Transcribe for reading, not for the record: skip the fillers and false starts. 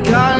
because